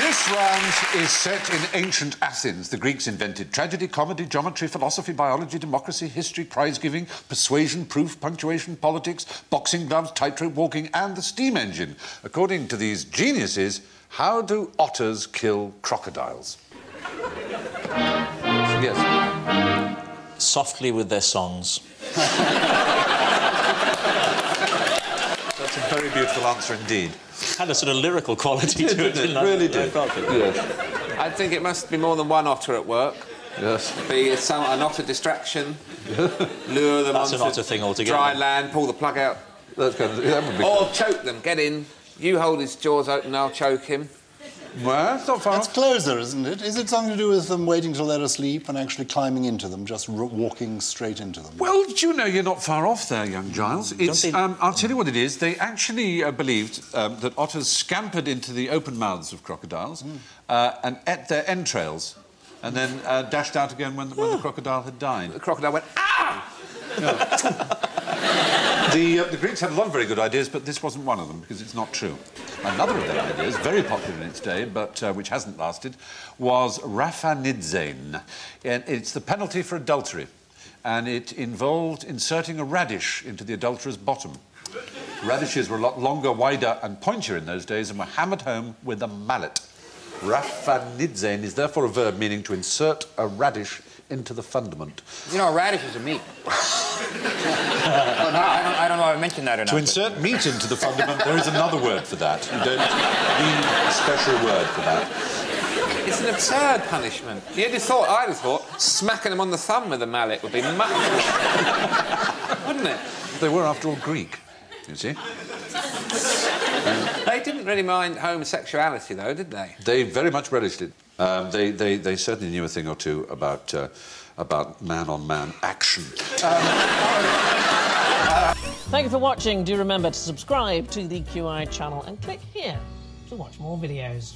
This round is set in ancient Athens. The Greeks invented tragedy, comedy, geometry, philosophy, biology, democracy, history, prize-giving, persuasion, proof, punctuation, politics, boxing gloves, tightrope walking, and the steam engine. According to these geniuses, how do otters kill crocodiles? Yes. Softly with their songs. That's a very beautiful answer indeed. Had a sort of lyrical quality to it, didn't it? Really did. Yes. I think it must be more than one otter at work. Yes. Be an otter distraction, lure them onto dry land, pull the plug out. That's kind of, that would be or choke them, get in. You hold his jaws open, I'll choke him. Well, that's not far off. That's closer, isn't it? Is it something to do with them waiting till they're asleep and actually climbing into them, just walking straight into them? Well, you know, you're not far off there, young Gyles. It's, I'll tell you what it is. They actually believed that otters scampered into the open mouths of crocodiles and ate their entrails and then dashed out again when the crocodile had died. The crocodile went, ah! Yeah. The Greeks had a lot of very good ideas, but this wasn't one of them, because it's not true. Another of their ideas, very popular in its day, but which hasn't lasted, was raphanidzein. And it's the penalty for adultery, and it involved inserting a radish into the adulterer's bottom. Radishes were a lot longer, wider and pointier in those days and were hammered home with a mallet. Raphanidzein is therefore a verb meaning to insert a radish into the fundament. You know, radishes are meat. Well, no, I don't know if I mentioned that or not. To insert meat into the fundament, there is another word for that. You don't need a special word for that. It's an absurd punishment. I'd have thought, smacking them on the thumb with a mallet would be much... wouldn't it? They were, after all, Greek, you see. They didn't really mind homosexuality, though, did they? They very much relished it. They certainly knew a thing or two about man-on-man action. Thank you for watching. Do remember to subscribe to the QI channel and click here to watch more videos.